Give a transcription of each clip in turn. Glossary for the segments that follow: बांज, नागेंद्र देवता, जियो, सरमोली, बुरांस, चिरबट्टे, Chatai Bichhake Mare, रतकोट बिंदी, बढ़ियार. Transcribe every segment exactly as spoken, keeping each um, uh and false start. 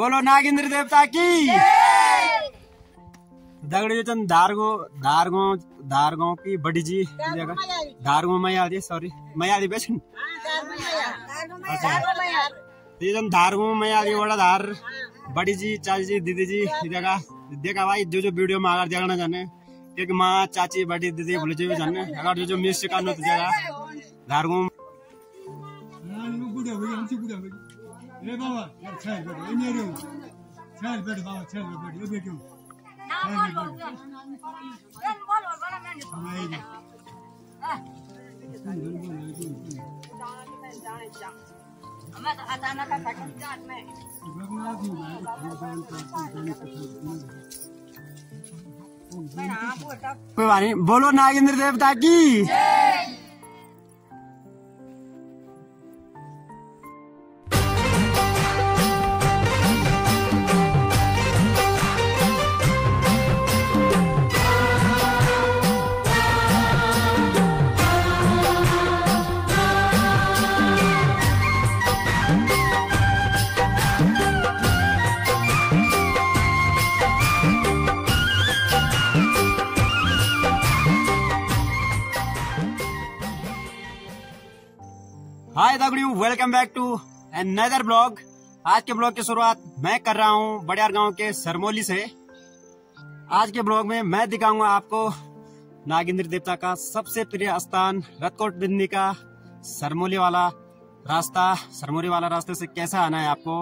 बोलो नागेंद्र देवता की। दगड़ियों चंद धारगो धारगो धारगो की बड़ी जी धारगो मैया जी सॉरी मैया जी बेच धारगो मैया जी बड़ा धार बड़ी जी चाची जी दीदी जी देखा देखा भाई जो जो वीडियो में अगर देखना जाने एक माँ चाची बड़ी दीदी बोले जो भी जाने अगर जो जो मिस का नो देखा धारगो ए बाबा यार चल बैठ ए मेरे चल बैठ बाबा चल बैठ ए बेटू ना बोल बोल चल बोल बोल बड़ा मैंने हमें तो आता ना का खटन जात में कोई बात नहीं बोलो नागेंद्र देवता की जय। हाय दगड़ियों, welcome back to another blog. आज के ब्लॉग की शुरुआत मैं कर रहा हूँ बढ़ियार गांव के सरमोली से। आज के ब्लॉग में मैं दिखाऊंगा आपको नागेंद्र देवता का सबसे प्रिय स्थान रतकोट बिंदी का सरमोली वाला रास्ता। सरमोली वाला रास्ते से कैसा आना है आपको,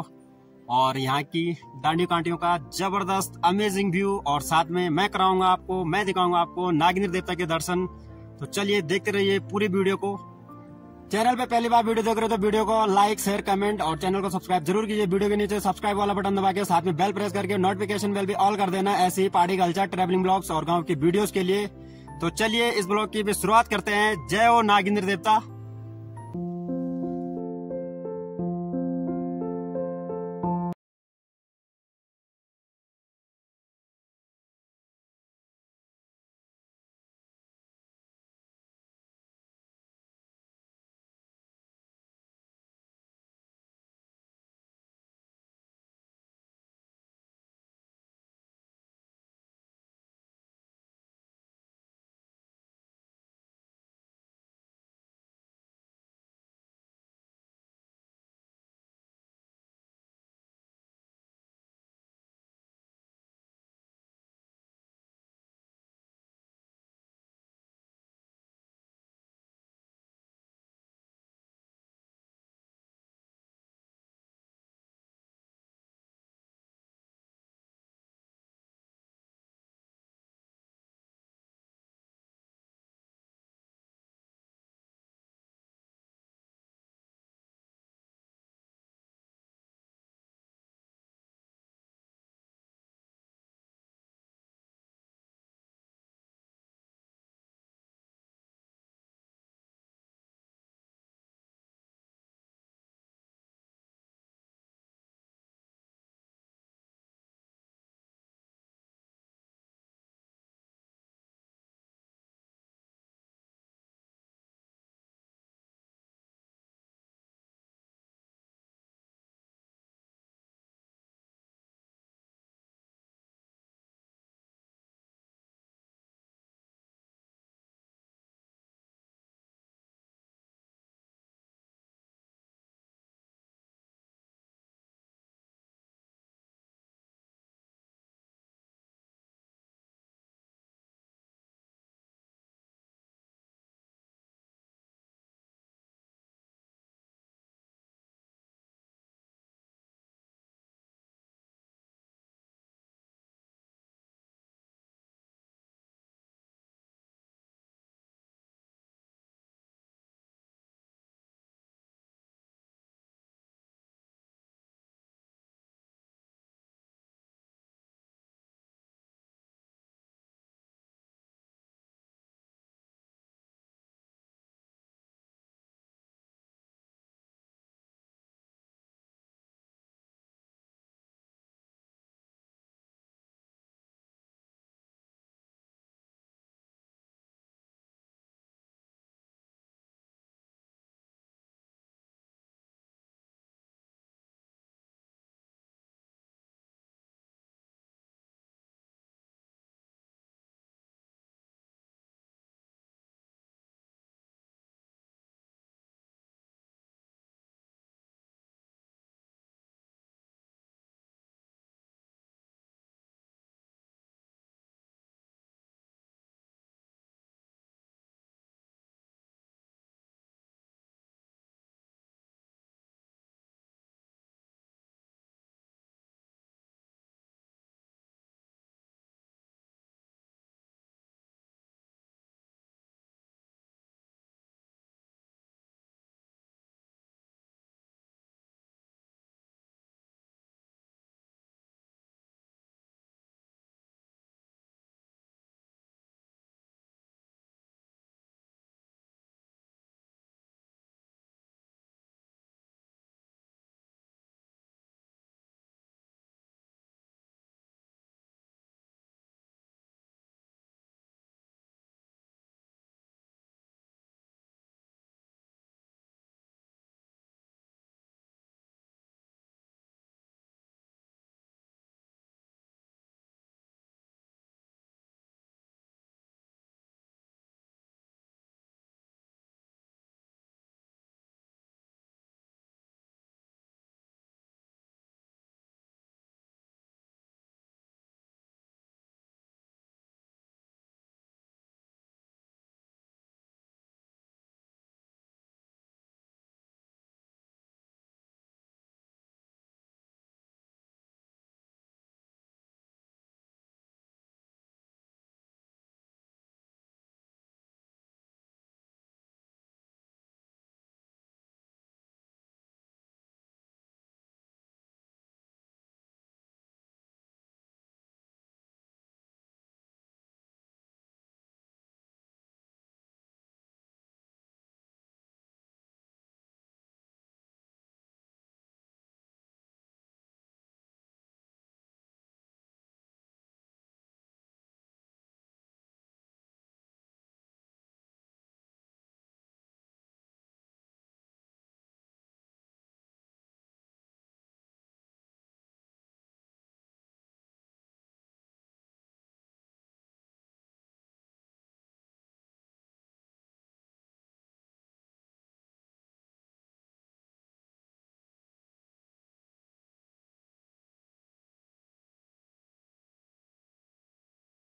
और यहाँ की डांडियों कांटियों का जबरदस्त अमेजिंग व्यू, और साथ में मैं कराऊंगा आपको मैं दिखाऊंगा आपको नागेंद्र देवता के दर्शन। तो चलिए देखते रहिए पूरी वीडियो को। चैनल पे पहली बार वीडियो देख रहे हो तो वीडियो को लाइक शेयर कमेंट और चैनल को सब्सक्राइब जरूर कीजिए। वीडियो के नीचे सब्सक्राइब वाला बटन दबा के साथ में बेल प्रेस करके नोटिफिकेशन बेल भी ऑल कर देना, ऐसे ही पार्टी कल्चर ट्रैवलिंग ब्लॉग्स और गांव की वीडियोस के लिए। तो चलिए इस ब्लॉग की भी शुरुआत करते हैं। जय हो नागेंद्र देवता।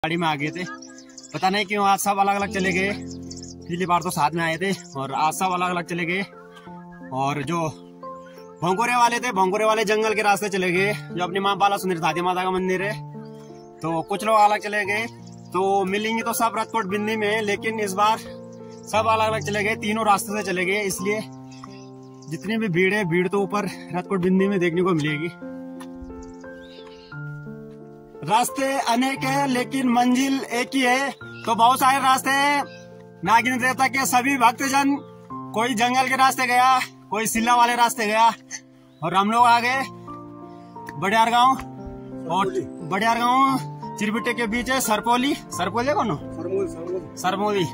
कड़ी में आ गए थे, पता नहीं क्यों आज सब अलग अलग चले गए। पिछली बार तो साथ में आए थे और आज सब अलग अलग चले गए। और जो भोंगोरे वाले थे, भोंगोरे वाले जंगल के रास्ते चले गए, जो अपनी माँ बाला सुंदर धाती माता का मंदिर है, तो कुछ लोग अलग चले गए। तो मिलेंगे तो सब रतकोट बिंदी में, लेकिन इस बार सब अलग अलग चले गए, तीनों रास्ते से चले गए, इसलिए जितनी भी भीड़ है, भीड़ तो ऊपर रतकोट बिंदी में देखने को मिलेगी। रास्ते अनेक है लेकिन मंजिल एक ही है। तो बहुत सारे रास्ते हैं। नागेंद्र देवता के सभी भक्तजन, कोई जंगल के रास्ते गया, कोई सिल्ला वाले रास्ते गया, और हम लोग आ गए बढ़ियार गाँव। और बढ़ियार गाँव चिरबट्टे के बीच है सरमोली। सरमोली कौन? सरमोली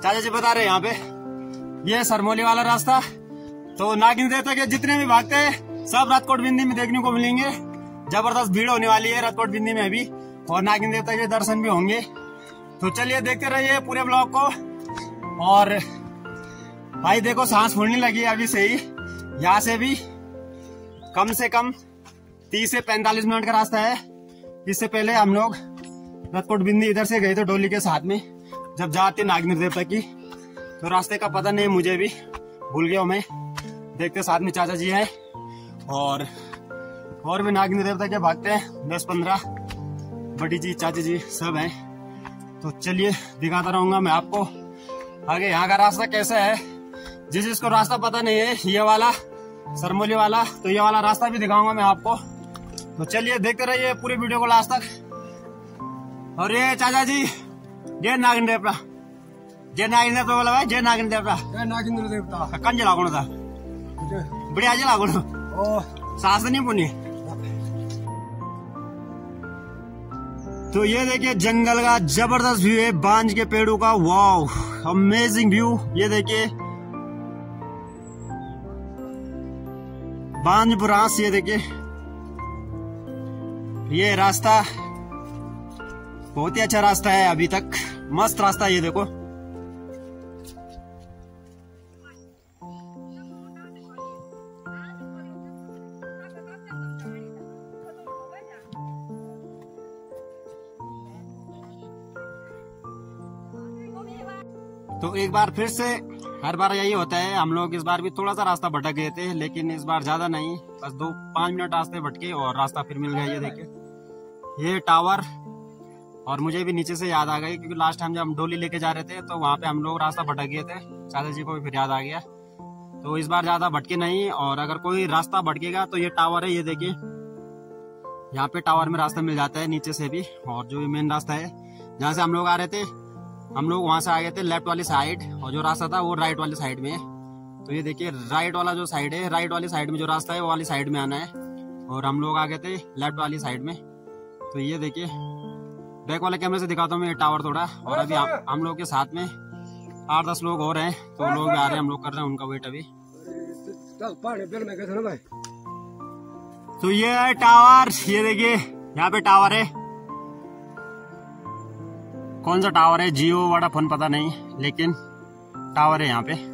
चाचा जी बता रहे यहाँ पे, ये सरमोली वाला रास्ता। तो नागेंद्र देवता के जितने भी भक्त हैं सब रतकोट बिंदी में देखने को मिलेंगे। जबरदस्त भीड़ होने वाली है रतकोट बिंदी में अभी, और नागेंद्र देवता के दर्शन भी होंगे। तो चलिए देखते रहिए पूरे ब्लॉग को। और भाई देखो सांस फूलने लगी है अभी से ही। यहाँ से भी कम से कम तीस से पैंतालीस मिनट का रास्ता है। इससे पहले हम लोग रतकोट बिंदी इधर से गए थे डोली के साथ में, जब जाते नागेंद्र देवता की। तो रास्ते का पता नहीं, मुझे भी भूल गया मैं। देखते साथ में चाचा जी हैं और और भी नागेंद्र देवता के भक्त हैं, दस पंद्रह बड़ी जी चाचा जी सब हैं। तो चलिए दिखाता रहूंगा मैं आपको आगे यहाँ का रास्ता कैसा है। जिस जिसको रास्ता पता नहीं है, ये वाला सरमोली वाला, तो ये वाला रास्ता भी दिखाऊंगा मैं आपको। तो चलिए देखते रहिए पूरी वीडियो को लास्ट तक। और ये चाचा जी, जय नागेंद्र देवता। जय नागेंद्र देवता बोला भाई, जय नागेंद्र देवता। जय नागेंद्र देवता। कौन जिला कौन था? बढ़िया जिला कौन? ओ सास नहीं पुनी। तो ये देखिए जंगल का जबरदस्त व्यू है, बांज के पेड़ों का। वाह, अमेजिंग व्यू। ये देखिए बांज बुरांस, ये देखिए ये रास्ता बहुत ही अच्छा रास्ता है अभी तक, मस्त रास्ता। ये देखो तो एक बार फिर से, हर बार यही होता है। हम लोग इस बार भी थोड़ा सा रास्ता भटक गए थे, लेकिन इस बार ज्यादा नहीं, बस दो पांच मिनट रास्ते भटके और रास्ता फिर मिल गया। ये देखिए ये टावर। और मुझे भी नीचे से याद आ गई, क्योंकि लास्ट टाइम जब हम डोली लेके जा रहे थे तो वहाँ पे हम लोग रास्ता भटक गए थे। चाचा जी को भी फिर याद आ गया। तो इस बार ज्यादा भटके नहीं, और अगर कोई रास्ता भटकेगा तो ये टावर है, ये देखिए यहाँ पे टावर में रास्ता मिल जाता है नीचे से भी। और जो मेन रास्ता है जहाँ से हम लोग आ रहे थे, हम लोग वहां से आ गए थे लेफ्ट वाली साइड, और जो रास्ता था वो राइट वाली साइड में है। तो ये देखिए राइट वाला जो साइड है, राइट वाली साइड में जो रास्ता है वो वाली साइड में आना है, और हम लोग आ गए थे लेफ्ट वाली साइड में। तो ये देखिए बैक वाले कैमरे से दिखाता हूँ मैं ये टावर थोड़ा। और अभी हम लोग के साथ में आठ दस लोग और हैं, तो लोग आ रहे हैं, हम लोग कर रहे हैं उनका वेट अभी। तो ये है टावर, ये देखिए यहाँ पे टावर है। कौन सा टावर है, जियो वाला फोन पता नहीं, लेकिन टावर है यहाँ पे।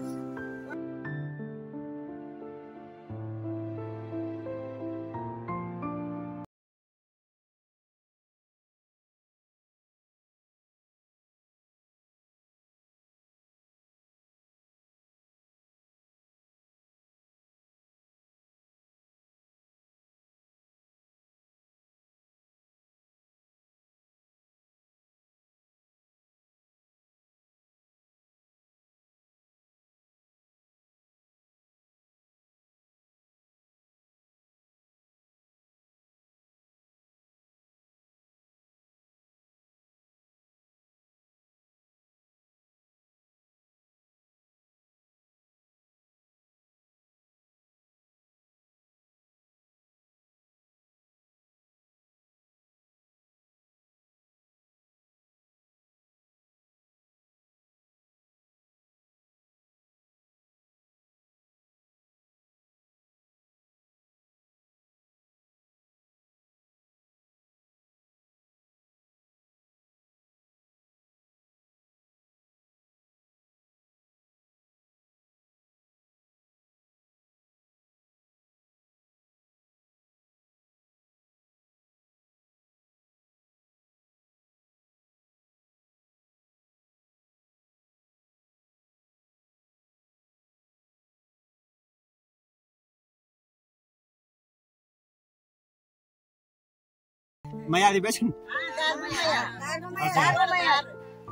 मयारी बेसन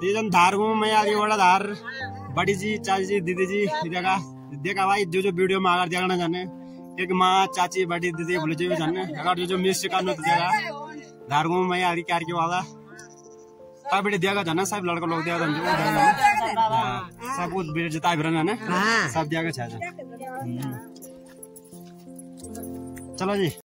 तीजन धार घूम मयारी वाला धार बड़ी जी चाची जी दीदी जी देखा देखा भाई जो जो वीडियो में अगर देखना जाने एक माँ चाची बड़ी दीदी बोले जो जाने अगर जो जो मिस करना तो देखा धार घूम मयारी क्या क्या वाला तब बेटे देखा जाना सब लड़का लोग देखा जाने सब कुछ बेटे जिता भी रहना सब देखा चाहे चलो जी।